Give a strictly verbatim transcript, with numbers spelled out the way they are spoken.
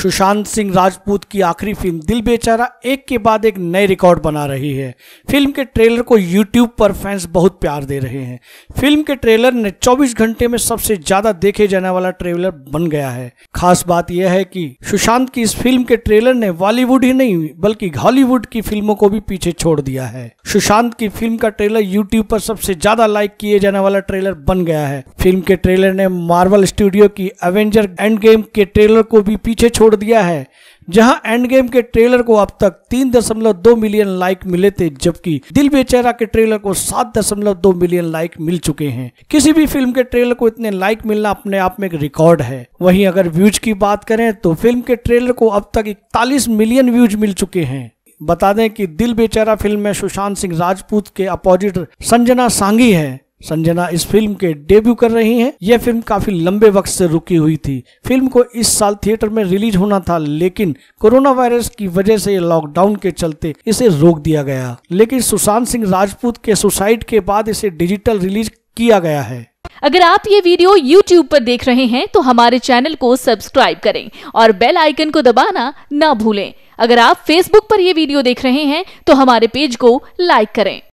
सुशांत सिंह राजपूत की आखिरी फिल्म दिल बेचारा एक के बाद एक नए रिकॉर्ड बना रही है। फिल्म के ट्रेलर को यूट्यूब पर फैंस बहुत प्यार दे रहे हैं। फिल्म के ट्रेलर ने चौबीस घंटे में सबसे ज्यादा देखे जाने वाला ट्रेलर बन गया है। खास बात यह है कि सुशांत की इस फिल्म के ट्रेलर ने बॉलीवुड ही नहीं बल्कि हॉलीवुड की फिल्मों को भी पीछे छोड़ दिया है। सुशांत की फिल्म का ट्रेलर यूट्यूब पर सबसे ज्यादा लाइक किए जाने वाला ट्रेलर बन गया है। फिल्म के ट्रेलर ने मार्वल स्टूडियो की अवेंजर एंड गेम के ट्रेलर को भी पीछे छोड़ दिया है, जहां एंड गेम के ट्रेलर को अब तक तीन दशमलव दो मिलियन लाइक मिले थे, जबकि दिल बेचारा के ट्रेलर को सात दशमलव दो मिलियन लाइक मिल चुके हैं। किसी भी फिल्म के ट्रेलर को इतने लाइक मिलना अपने आप में एक रिकॉर्ड है। वहीं अगर व्यूज की बात करें तो फिल्म के ट्रेलर को अब तक इकतालीस मिलियन व्यूज मिल चुके हैं। बता दें कि दिल बेचारा फिल्म में सुशांत सिंह राजपूत के अपोजिट संजना सांगी है। संजना इस फिल्म के डेब्यू कर रही हैं। यह फिल्म काफी लंबे वक्त से रुकी हुई थी। फिल्म को इस साल थिएटर में रिलीज होना था, लेकिन कोरोना वायरस की वजह से लॉकडाउन के चलते इसे रोक दिया गया। लेकिन सुशांत सिंह राजपूत के सुसाइड के बाद इसे डिजिटल रिलीज किया गया है। अगर आप ये वीडियो यूट्यूब पर देख रहे हैं तो हमारे चैनल को सब्सक्राइब करें और बेल आइकन को दबाना ना भूलें। अगर आप फेसबुक पर यह वीडियो देख रहे हैं तो हमारे पेज को लाइक करें।